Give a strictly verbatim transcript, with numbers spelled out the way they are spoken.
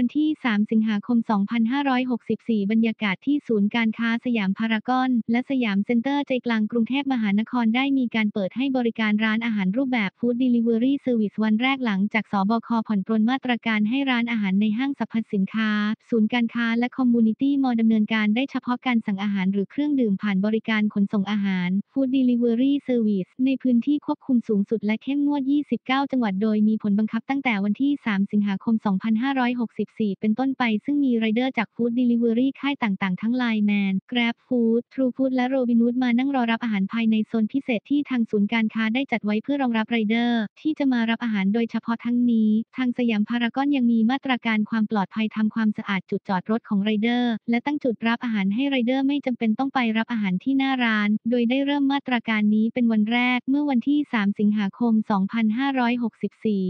วันที่สามสิงหาคมสองพันห้าร้อยหกสิบสี่บรรยากาศที่ศูนย์การค้าสยามพารากอนและสยามเซ็นเตอร์ใจกลางกรุงเทพมหานครได้มีการเปิดให้บริการร้านอาหารรูปแบบ Food Delivery Service วันแรกหลังจากสบค.ผ่อนปรนมาตรการให้ร้านอาหารในห้างสรรพสินค้าศูนย์การค้าและคอมมูนิตี้มอลล์ดำเนินการได้เฉพาะการสั่งอาหารหรือเครื่องดื่มผ่านบริการขนส่งอาหาร Food Delivery Service ในพื้นที่ควบคุมสูงสุดและเข้มงวดยี่สิบเก้าจังหวัดโดยมีผลบังคับตั้งแต่วันที่สามสิงหาคมสองพันห้าร้อยหกสิบสี่เป็นต้นไปซึ่งมีไรเดอร์จาก Food Delivery ค่ายต่างๆทั้ง Line Man, Grab Food, True Food และ Robinhood มานั่งรอรับอาหารภายในโซนพิเศษที่ทางศูนย์การค้าได้จัดไว้เพื่อรองรับไรเดอร์ที่จะมารับอาหารโดยเฉพาะทั้งนี้ทางสยามพารากอนยังมีมาตรการความปลอดภัยทำความสะอาดจุดจอดรถของไรเดอร์และตั้งจุดรับอาหารให้ไรเดอร์ไม่จำเป็นต้องไปรับอาหารที่หน้าร้านโดยได้เริ่มมาตรการนี้เป็นวันแรกเมื่อวันที่สามสิงหาคมสองพันห้าร้อยหกสิบสี่